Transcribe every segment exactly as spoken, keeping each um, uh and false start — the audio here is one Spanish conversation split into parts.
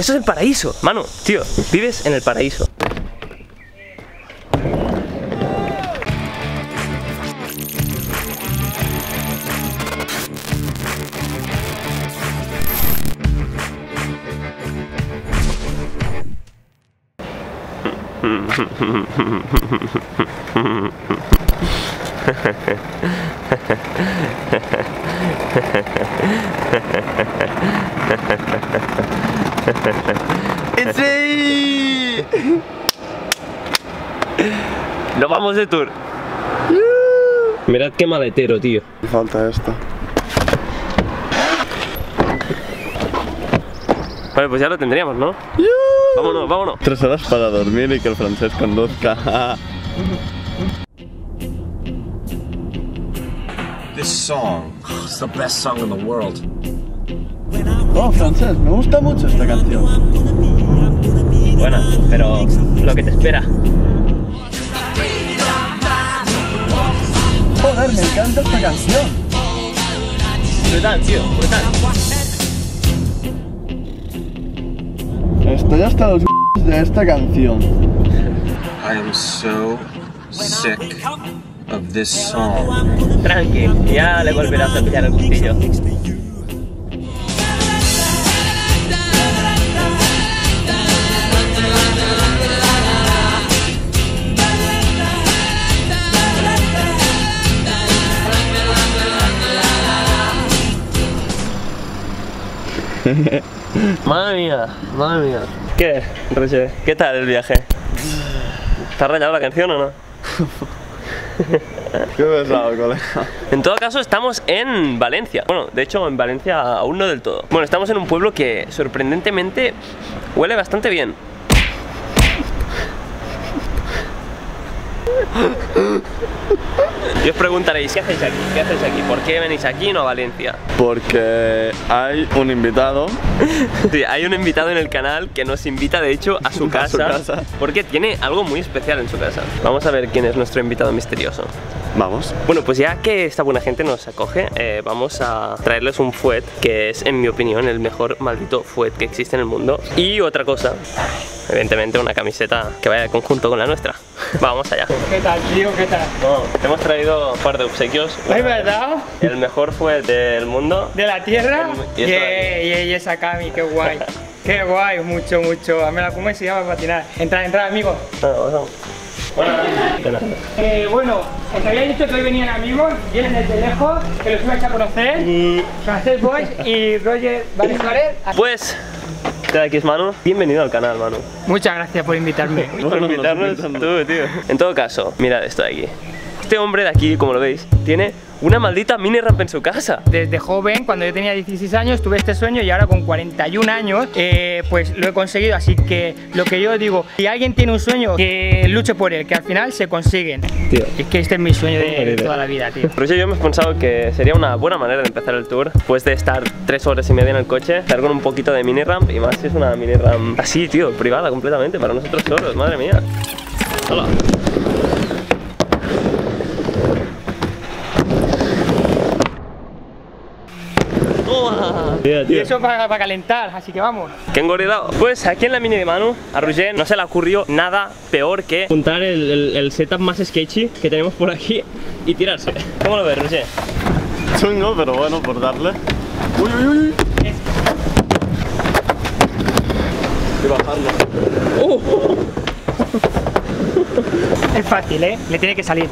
Eso es el paraíso, Manu, tío, vives en el paraíso. ¡Sí! ¡Nos vamos de tour! Mirad qué maletero, tío. Falta esto. Vale, pues ya lo tendríamos, ¿no? Vámonos, vámonos. Tres horas para dormir y que el Francesc conduzca. This song is the best song in the world. Oh, Francesc, me gusta mucho esta canción. Bueno, pero lo que te espera. Joder, me encanta esta canción. Brutal, tío, brutal. Estoy hasta los de esta canción. I am so sick of this song. Tranqui, ya le volverás a pillar el gustillo. Madre mía, madre mía. ¿Qué, Roger? ¿Qué tal el viaje? ¿Te has rayado la canción o no? Qué pesado, colega. En todo caso, estamos en Valencia. Bueno, de hecho, en Valencia aún no del todo. Bueno, estamos en un pueblo que sorprendentemente huele bastante bien. Y os preguntaréis, ¿qué hacéis aquí? ¿Qué hacéis aquí? ¿Por qué venís aquí y no a Valencia? Porque hay un invitado. Sí, hay un invitado en el canal que nos invita de hecho a su casa, a su casa. Porque tiene algo muy especial en su casa. Vamos a ver quién es nuestro invitado misterioso. Vamos. Bueno, pues ya que esta buena gente nos acoge, eh, vamos a traerles un fuet, que es, en mi opinión, el mejor maldito fuet que existe en el mundo. Y otra cosa, evidentemente una camiseta que vaya de conjunto con la nuestra. Vamos allá. ¿Qué tal, tío? ¿Qué tal? Bueno, te hemos traído un par de obsequios. ¿Es verdad? El mejor fuet del mundo. ¿De la tierra? El, y yeah, yeah, yeah, esa cami, qué guay. Qué guay, mucho, mucho. A mí la come y se llama patinar. Entra, entra, amigo. Vamos, vamos. Eh, bueno, os había dicho que hoy venían amigos, vienen desde lejos, que los ibais a conocer, y... Francesc Boix y Roger Suárez. Pues, de aquí es Manu, bienvenido al canal, Manu. Muchas gracias por invitarme. Por invitarnos tú, tío. En todo caso, mirad esto de aquí. Este hombre de aquí, como lo veis, tiene una maldita mini rampa en su casa. Desde joven, cuando yo tenía dieciséis años, tuve este sueño y ahora con cuarenta y un años eh, pues lo he conseguido, así que lo que yo digo, si alguien tiene un sueño, que luche por él, que al final se consiguen, tío. Y es que este es mi sueño de, de toda la vida, tío. Roger, yo me he pensado que sería una buena manera de empezar el tour, después de estar tres horas y media en el coche, estar con un poquito de mini ramp, y más si es una mini ramp así, tío, privada completamente, para nosotros solos, madre mía. Hola. Yeah, y eso para, para calentar, así que vamos. ¡Qué engordado! Pues aquí en la mini de Manu, a Roger no se le ocurrió nada peor que juntar el, el, el setup más sketchy que tenemos por aquí y tirarse. ¿Cómo lo ves, Roger? Chungo, pero bueno, por darle. ¡Uy, uy, uy! Y bajarlo. Oh. Es fácil, ¿eh? Le tiene que salir.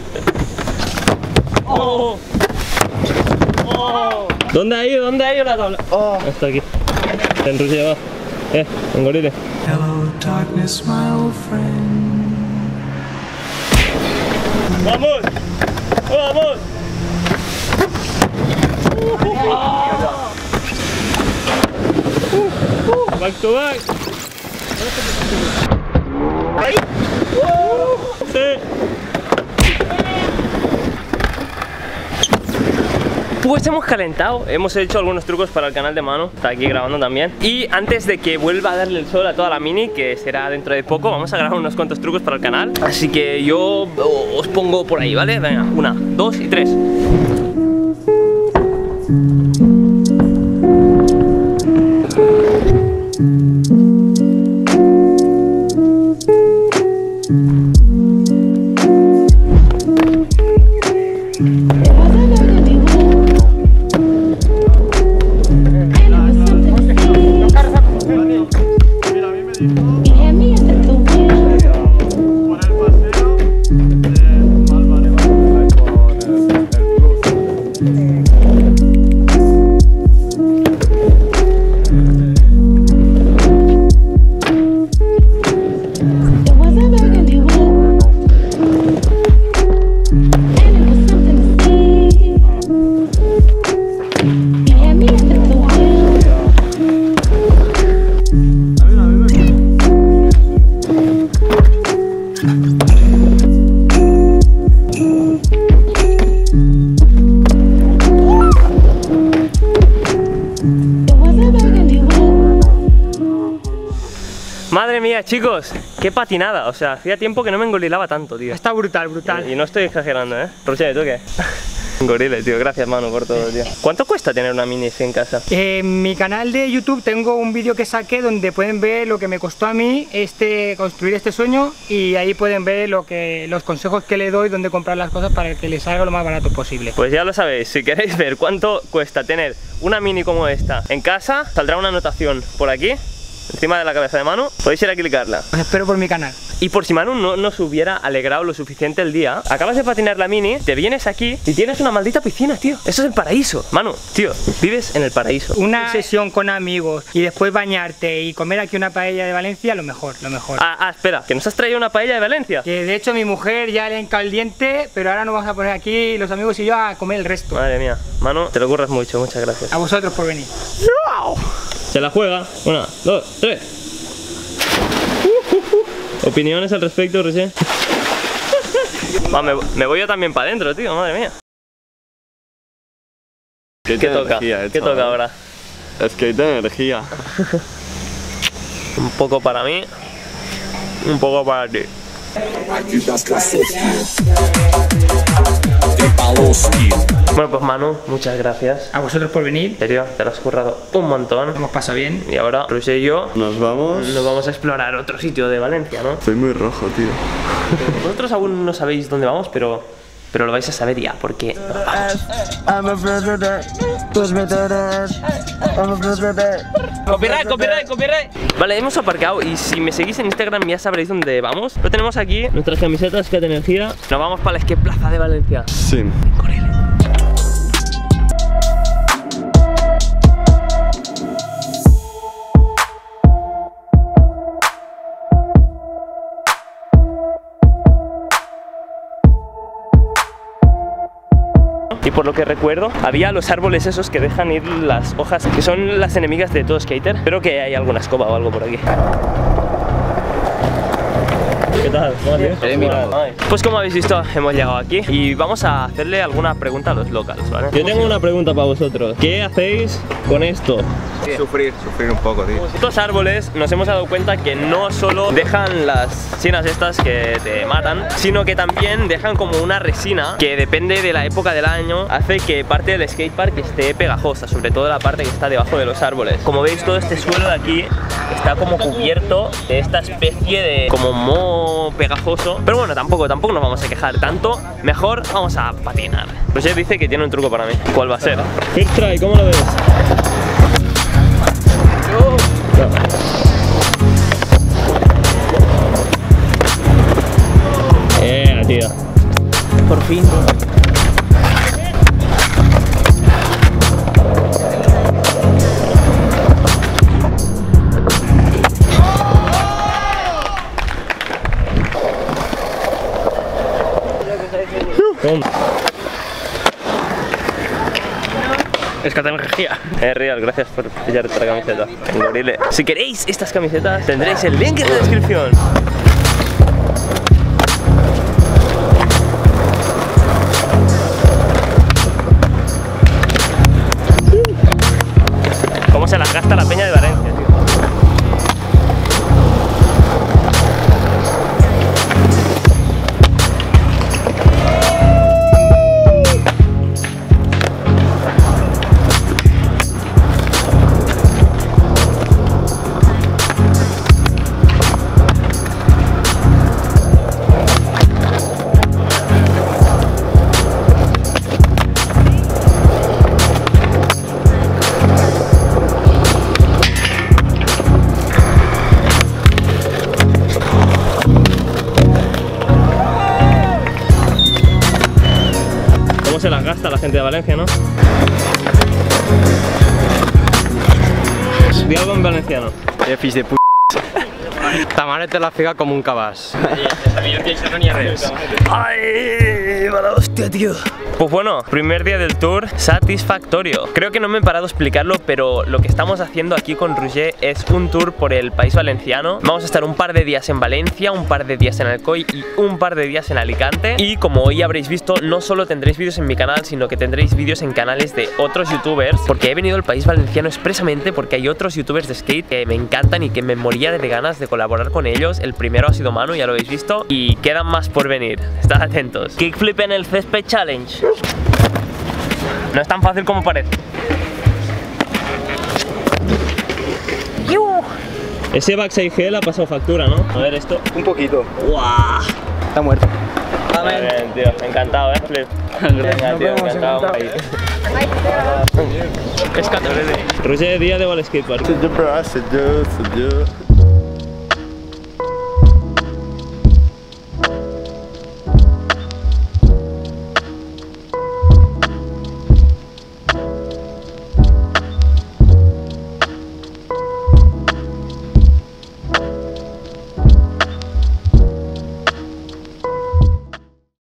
¡Oh! ¡Oh! ¿Dónde ha ido? ¿Dónde ha ido la tabla? Oh. Está aquí. En Rusia va. Eh, engordile. Hello, darkness, my old friend. ¡Vamos! ¡Vamos! Uh, uh, uh. Back to back. Uh. Sí. Pues hemos calentado, hemos hecho algunos trucos para el canal de Manu, está aquí grabando también. Y antes de que vuelva a darle el sol a toda la mini, que será dentro de poco, vamos a grabar unos cuantos trucos para el canal. Así que yo os pongo por ahí, ¿vale? Venga, una, dos y tres. Madre mía, chicos, qué patinada. O sea, hacía tiempo que no me engolilaba tanto, tío. Está brutal, brutal. Y, y no estoy exagerando, ¿eh? Roger, ¿tú qué? Goriles, tío, gracias, Manu, por todo, tío. ¿Cuánto cuesta tener una mini en casa? Eh, en mi canal de YouTube tengo un vídeo que saqué donde pueden ver lo que me costó a mí este, construir este sueño, y ahí pueden ver lo que, los consejos que le doy, dónde comprar las cosas para que les salga lo más barato posible. Pues ya lo sabéis, si queréis ver cuánto cuesta tener una mini como esta en casa, saldrá una anotación por aquí, encima de la cabeza de Manu, podéis ir a clicarla. Os espero por mi canal. Y por si Manu no nos hubiera alegrado lo suficiente el día, acabas de patinar la mini, te vienes aquí y tienes una maldita piscina, tío. Eso es el paraíso. Manu, tío, vives en el paraíso. Una sesión con amigos y después bañarte y comer aquí una paella de Valencia, lo mejor, lo mejor. Ah, ah, espera, ¿que nos has traído una paella de Valencia? Que de hecho mi mujer ya le ha hincado el diente, pero ahora nos vamos a poner aquí los amigos y yo a comer el resto. Madre mía, Manu, te lo curras mucho, muchas gracias. A vosotros por venir. Se la juega. Una, dos, tres. Uh, uh, uh. ¿Opiniones al respecto, Roger? Va, me, me voy yo también para adentro, tío, madre mía. ¿Qué, ¿Qué toca? Energía, ¿Qué toca ahora? Skatenergía. Un poco para mí, un poco para ti. Bueno, pues Manu, muchas gracias. A vosotros por venir. En serio, te lo has currado un montón. Hemos pasado bien. Y ahora, Roger y yo Nos vamos Nos vamos a explorar otro sitio de Valencia, ¿no? Estoy muy rojo, tío. Vosotros aún no sabéis dónde vamos, pero Pero lo vais a saber ya, porque nos vamos. Copyright, copyright, copyright. Vale, hemos aparcado y si me seguís en Instagram ya sabréis dónde vamos. Lo tenemos aquí, nuestras camisetas Skatenergía. Nos vamos para la Esqueplaza de Valencia. Sí. Con él. Y por lo que recuerdo, había los árboles esos que dejan ir las hojas, que son las enemigas de todo skater. Creo que hay alguna escoba o algo por aquí. ¿Qué tal? Pues como habéis visto, hemos llegado aquí y vamos a hacerle alguna pregunta a los locals, ¿vale? Yo tengo una pregunta para vosotros. ¿Qué hacéis con esto? Sí. Sufrir, sufrir un poco, tío. Estos árboles nos hemos dado cuenta que no solo dejan las chinas estas que te matan, sino que también dejan como una resina que, depende de la época del año, hace que parte del skatepark esté pegajosa, sobre todo la parte que está debajo de los árboles. Como veis, todo este suelo de aquí está como cubierto de esta especie de como moho pegajoso, pero bueno, tampoco, tampoco nos vamos a quejar tanto. Mejor vamos a patinar. Roger dice que tiene un truco para mí. ¿Cuál va a ser? First try, ¿cómo lo ves? Eh, tío. Por fin. Skatenergía. Eh, Real, gracias por pillar otra camiseta. Gorile. Si queréis estas camisetas, tendréis el link en la descripción. ¿Cómo se las gasta la peña de Valencia, tío? Se las gasta la gente de Valencia, ¿no? Di algo en valenciano. Fils de p***. Tamara te la pega como un cabas. Ay, mala hostia, tío. Pues bueno, primer día del tour satisfactorio. Creo que no me he parado a explicarlo, pero lo que estamos haciendo aquí con Roger es un tour por el país valenciano. Vamos a estar un par de días en Valencia, un par de días en Alcoy y un par de días en Alicante. Y como hoy habréis visto, no solo tendréis vídeos en mi canal, sino que tendréis vídeos en canales de otros youtubers, porque he venido al país valenciano expresamente porque hay otros youtubers de skate que me encantan y que me moría de ganas de colaborar con ellos. El primero ha sido Manu, ya lo habéis visto, y quedan más por venir, estad atentos. Kickflip en el césped challenge. No es tan fácil como parece. Ese backside gel ha pasado factura, ¿no? A ver esto. Un poquito. ¡Guau! Está muerto. Amén. Bien, tío. Encantado, ¿eh, Flip? Venga, tío, encantado. Roger, día de Wall Skate Park.